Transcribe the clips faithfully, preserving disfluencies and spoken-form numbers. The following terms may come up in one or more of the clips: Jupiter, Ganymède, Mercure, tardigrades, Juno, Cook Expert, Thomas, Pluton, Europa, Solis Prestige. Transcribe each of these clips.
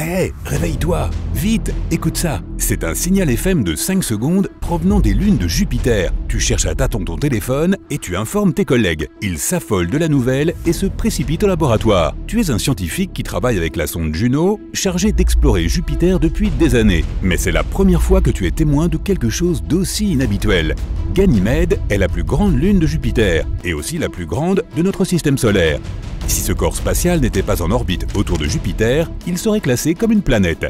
Hé, hey, réveille-toi! Vite, écoute ça! C'est un signal F M de cinq secondes provenant des lunes de Jupiter. Tu cherches à tâtons ton téléphone et tu informes tes collègues. Ils s'affolent de la nouvelle et se précipitent au laboratoire. Tu es un scientifique qui travaille avec la sonde Juno, chargée d'explorer Jupiter depuis des années. Mais c'est la première fois que tu es témoin de quelque chose d'aussi inhabituel. Ganymède est la plus grande lune de Jupiter et aussi la plus grande de notre système solaire. Si ce corps spatial n'était pas en orbite autour de Jupiter, il serait classé comme une planète.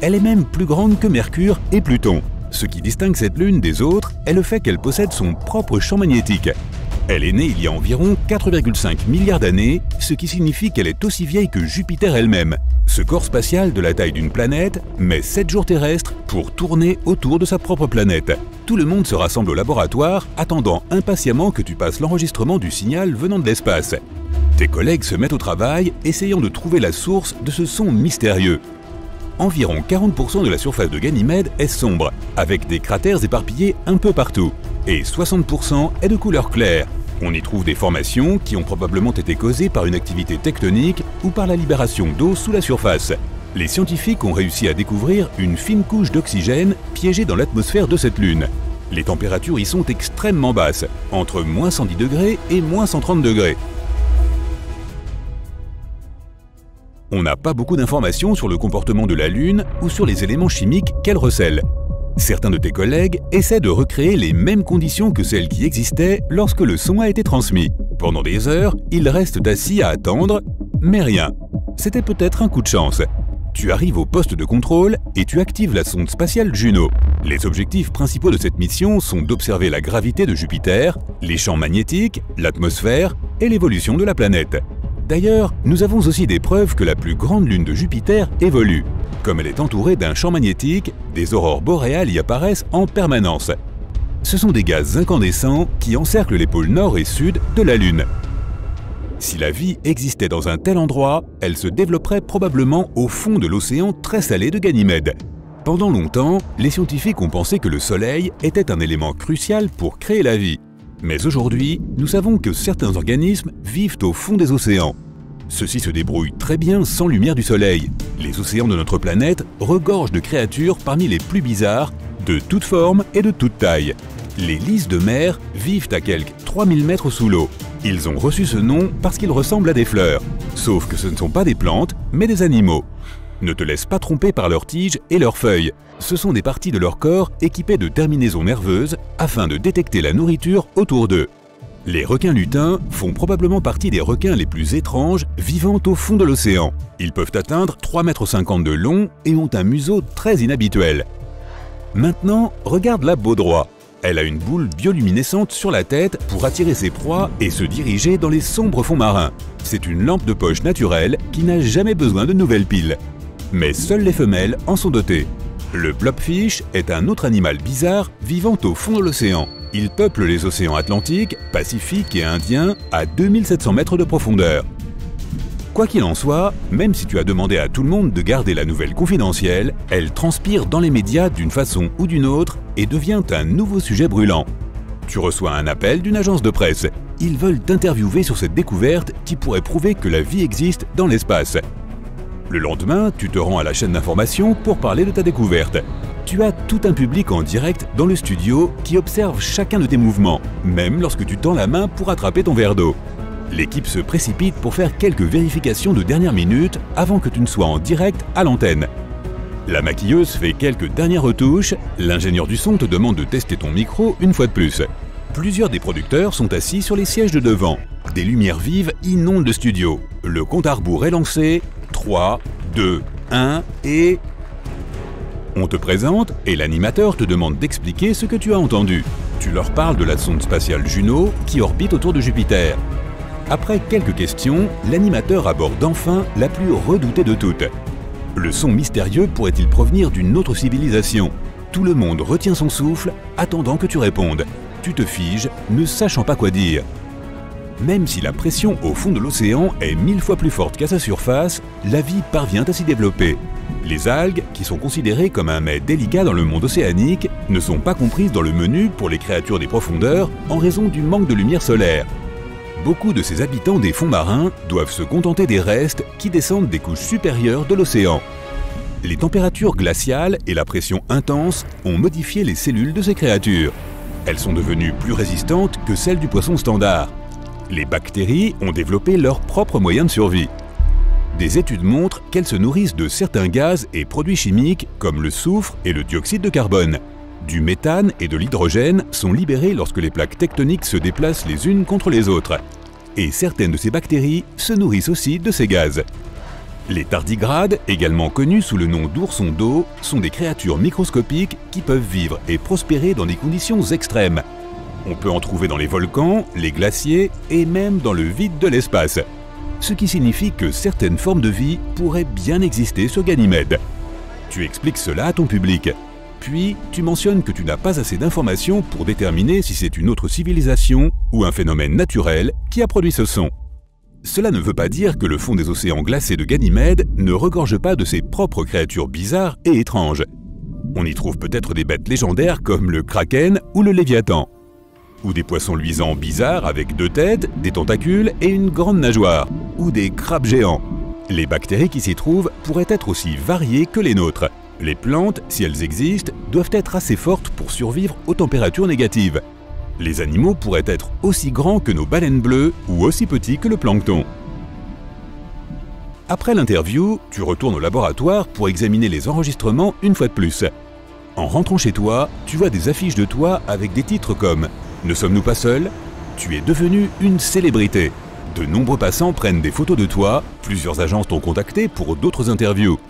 Elle est même plus grande que Mercure et Pluton. Ce qui distingue cette lune des autres est le fait qu'elle possède son propre champ magnétique. Elle est née il y a environ quatre virgule cinq milliards d'années, ce qui signifie qu'elle est aussi vieille que Jupiter elle-même. Ce corps spatial de la taille d'une planète met sept jours terrestres pour tourner autour de sa propre planète. Tout le monde se rassemble au laboratoire, attendant impatiemment que tu passes l'enregistrement du signal venant de l'espace. Tes collègues se mettent au travail, essayant de trouver la source de ce son mystérieux. Environ quarante pour cent de la surface de Ganymède est sombre, avec des cratères éparpillés un peu partout, et soixante pour cent est de couleur claire. On y trouve des formations qui ont probablement été causées par une activité tectonique ou par la libération d'eau sous la surface. Les scientifiques ont réussi à découvrir une fine couche d'oxygène piégée dans l'atmosphère de cette lune. Les températures y sont extrêmement basses, entre moins cent dix degrés et moins cent trente degrés. On n'a pas beaucoup d'informations sur le comportement de la Lune ou sur les éléments chimiques qu'elle recèle. Certains de tes collègues essaient de recréer les mêmes conditions que celles qui existaient lorsque le son a été transmis. Pendant des heures, ils restent assis à attendre, mais rien. C'était peut-être un coup de chance. Tu arrives au poste de contrôle et tu actives la sonde spatiale Juno. Les objectifs principaux de cette mission sont d'observer la gravité de Jupiter, les champs magnétiques, l'atmosphère et l'évolution de la planète. D'ailleurs, nous avons aussi des preuves que la plus grande lune de Jupiter évolue. Comme elle est entourée d'un champ magnétique, des aurores boréales y apparaissent en permanence. Ce sont des gaz incandescents qui encerclent les pôles nord et sud de la Lune. Si la vie existait dans un tel endroit, elle se développerait probablement au fond de l'océan très salé de Ganymède. Pendant longtemps, les scientifiques ont pensé que le Soleil était un élément crucial pour créer la vie. Mais aujourd'hui, nous savons que certains organismes vivent au fond des océans. Ceux-ci se débrouillent très bien sans lumière du soleil. Les océans de notre planète regorgent de créatures parmi les plus bizarres, de toutes formes et de toutes tailles. Les lices de mer vivent à quelques trois mille mètres sous l'eau. Ils ont reçu ce nom parce qu'ils ressemblent à des fleurs. Sauf que ce ne sont pas des plantes, mais des animaux. Ne te laisse pas tromper par leurs tiges et leurs feuilles. Ce sont des parties de leur corps équipées de terminaisons nerveuses afin de détecter la nourriture autour d'eux. Les requins lutins font probablement partie des requins les plus étranges vivant au fond de l'océan. Ils peuvent atteindre trois mètres cinquante de long et ont un museau très inhabituel. Maintenant, regarde la baudroie. Elle a une boule bioluminescente sur la tête pour attirer ses proies et se diriger dans les sombres fonds marins. C'est une lampe de poche naturelle qui n'a jamais besoin de nouvelles piles. Mais seules les femelles en sont dotées. Le blobfish est un autre animal bizarre vivant au fond de l'océan. Il peuple les océans Atlantique, Pacifique et Indien à deux mille sept cents mètres de profondeur. Quoi qu'il en soit, même si tu as demandé à tout le monde de garder la nouvelle confidentielle, elle transpire dans les médias d'une façon ou d'une autre et devient un nouveau sujet brûlant. Tu reçois un appel d'une agence de presse. Ils veulent t'interviewer sur cette découverte qui pourrait prouver que la vie existe dans l'espace. Le lendemain, tu te rends à la chaîne d'information pour parler de ta découverte. Tu as tout un public en direct dans le studio qui observe chacun de tes mouvements, même lorsque tu tends la main pour attraper ton verre d'eau. L'équipe se précipite pour faire quelques vérifications de dernière minute avant que tu ne sois en direct à l'antenne. La maquilleuse fait quelques dernières retouches, l'ingénieur du son te demande de tester ton micro une fois de plus. Plusieurs des producteurs sont assis sur les sièges de devant. Des lumières vives inondent le studio. Le compte à rebours est lancé. trois, deux, un et... On te présente et l'animateur te demande d'expliquer ce que tu as entendu. Tu leur parles de la sonde spatiale Juno qui orbite autour de Jupiter. Après quelques questions, l'animateur aborde enfin la plus redoutée de toutes. Le son mystérieux pourrait-il provenir d'une autre civilisation? Tout le monde retient son souffle, attendant que tu répondes. Tu te figes, ne sachant pas quoi dire. Même si la pression au fond de l'océan est mille fois plus forte qu'à sa surface, la vie parvient à s'y développer. Les algues, qui sont considérées comme un mets délicat dans le monde océanique, ne sont pas comprises dans le menu pour les créatures des profondeurs en raison du manque de lumière solaire. Beaucoup de ces habitants des fonds marins doivent se contenter des restes qui descendent des couches supérieures de l'océan. Les températures glaciales et la pression intense ont modifié les cellules de ces créatures. Elles sont devenues plus résistantes que celles du poisson standard. Les bactéries ont développé leurs propres moyens de survie. Des études montrent qu'elles se nourrissent de certains gaz et produits chimiques comme le soufre et le dioxyde de carbone. Du méthane et de l'hydrogène sont libérés lorsque les plaques tectoniques se déplacent les unes contre les autres. Et certaines de ces bactéries se nourrissent aussi de ces gaz. Les tardigrades, également connus sous le nom d'oursons d'eau, sont des créatures microscopiques qui peuvent vivre et prospérer dans des conditions extrêmes. On peut en trouver dans les volcans, les glaciers et même dans le vide de l'espace. Ce qui signifie que certaines formes de vie pourraient bien exister sur Ganymède. Tu expliques cela à ton public. Puis, tu mentionnes que tu n'as pas assez d'informations pour déterminer si c'est une autre civilisation ou un phénomène naturel qui a produit ce son. Cela ne veut pas dire que le fond des océans glacés de Ganymède ne regorge pas de ses propres créatures bizarres et étranges. On y trouve peut-être des bêtes légendaires comme le kraken ou le léviathan. Ou des poissons luisants bizarres avec deux têtes, des tentacules et une grande nageoire. Ou des crabes géants. Les bactéries qui s'y trouvent pourraient être aussi variées que les nôtres. Les plantes, si elles existent, doivent être assez fortes pour survivre aux températures négatives. Les animaux pourraient être aussi grands que nos baleines bleues ou aussi petits que le plancton. Après l'interview, tu retournes au laboratoire pour examiner les enregistrements une fois de plus. En rentrant chez toi, tu vois des affiches de toi avec des titres comme « Ne sommes-nous pas seuls ?»« Tu es devenu une célébrité !» De nombreux passants prennent des photos de toi, plusieurs agences t'ont contacté pour d'autres interviews.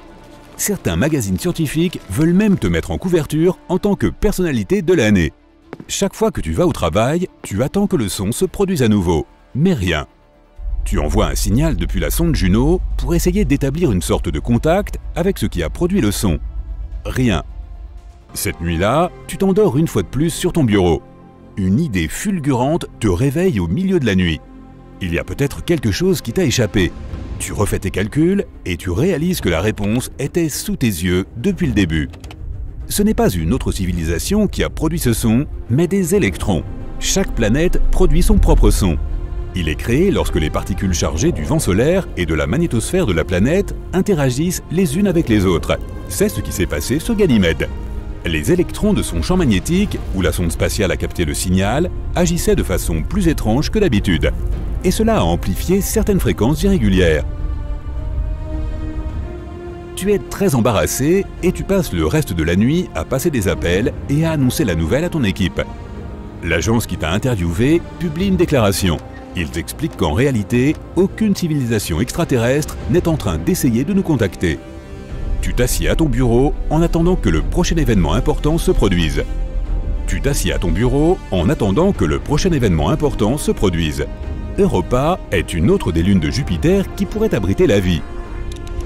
Certains magazines scientifiques veulent même te mettre en couverture en tant que personnalité de l'année. Chaque fois que tu vas au travail, tu attends que le son se produise à nouveau, mais rien. Tu envoies un signal depuis la sonde Juno pour essayer d'établir une sorte de contact avec ce qui a produit le son. Rien. Cette nuit-là, tu t'endors une fois de plus sur ton bureau. Une idée fulgurante te réveille au milieu de la nuit. Il y a peut-être quelque chose qui t'a échappé. Tu refais tes calculs et tu réalises que la réponse était sous tes yeux depuis le début. Ce n'est pas une autre civilisation qui a produit ce son, mais des électrons. Chaque planète produit son propre son. Il est créé lorsque les particules chargées du vent solaire et de la magnétosphère de la planète interagissent les unes avec les autres. C'est ce qui s'est passé sur Ganymède. Les électrons de son champ magnétique, où la sonde spatiale a capté le signal, agissaient de façon plus étrange que d'habitude. Et cela a amplifié certaines fréquences irrégulières. Tu es très embarrassé et tu passes le reste de la nuit à passer des appels et à annoncer la nouvelle à ton équipe. L'agence qui t'a interviewé publie une déclaration. Ils t'expliquent qu'en réalité, aucune civilisation extraterrestre n'est en train d'essayer de nous contacter. Tu t'assieds à ton bureau en attendant que le prochain événement important se produise. Tu t'assieds à ton bureau en attendant que le prochain événement important se produise. Europa est une autre des lunes de Jupiter qui pourrait abriter la vie.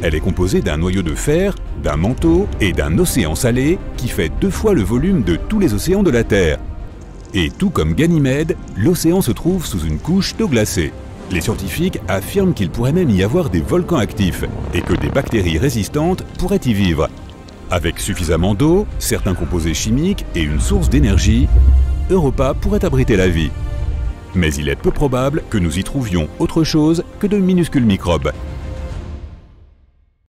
Elle est composée d'un noyau de fer, d'un manteau et d'un océan salé qui fait deux fois le volume de tous les océans de la Terre. Et tout comme Ganymède, l'océan se trouve sous une couche d'eau glacée. Les scientifiques affirment qu'il pourrait même y avoir des volcans actifs et que des bactéries résistantes pourraient y vivre. Avec suffisamment d'eau, certains composés chimiques et une source d'énergie, Europa pourrait abriter la vie. Mais il est peu probable que nous y trouvions autre chose que de minuscules microbes.